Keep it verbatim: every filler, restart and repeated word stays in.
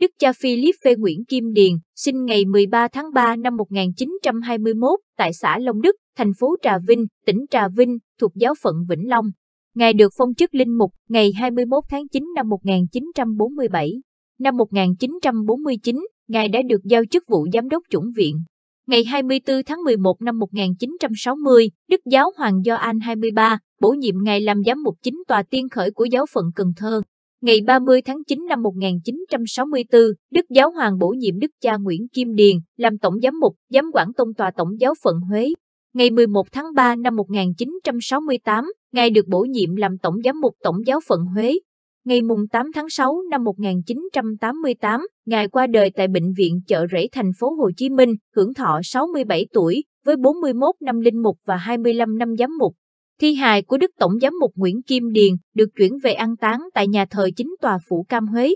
Đức cha Phílip Phê Nguyễn Kim Điền, sinh ngày mười ba tháng ba năm một nghìn chín trăm hai mươi mốt tại xã Long Đức, thành phố Trà Vinh, tỉnh Trà Vinh, thuộc giáo phận Vĩnh Long. Ngài được phong chức linh mục ngày hai mươi mốt tháng chín năm một nghìn chín trăm bốn mươi bảy. Năm một nghìn chín trăm bốn mươi chín, Ngài đã được giao chức vụ giám đốc chủng viện. Ngày hai mươi tư tháng mười một năm một nghìn chín trăm sáu mươi, Đức Giáo hoàng Gioan hai mươi ba bổ nhiệm Ngài làm giám mục chính tòa tiên khởi của giáo phận Cần Thơ. Ngày ba mươi tháng chín năm một nghìn chín trăm sáu mươi tư, Đức Giáo hoàng bổ nhiệm Đức cha Nguyễn Kim Điền làm tổng giám mục, giám quản tông tòa tổng giáo phận Huế. Ngày mười một tháng ba năm một nghìn chín trăm sáu mươi tám, Ngài được bổ nhiệm làm tổng giám mục tổng giáo phận Huế. Ngày tám tháng sáu năm một nghìn chín trăm tám mươi tám, Ngài qua đời tại bệnh viện Chợ Rẫy thành phố Hồ Chí Minh, hưởng thọ sáu mươi bảy tuổi, với bốn mươi mốt năm linh mục và hai mươi lăm năm giám mục. Thi hài của Đức Tổng giám mục Nguyễn Kim Điền được chuyển về an táng tại nhà thờ chính tòa Phủ Cam Huế,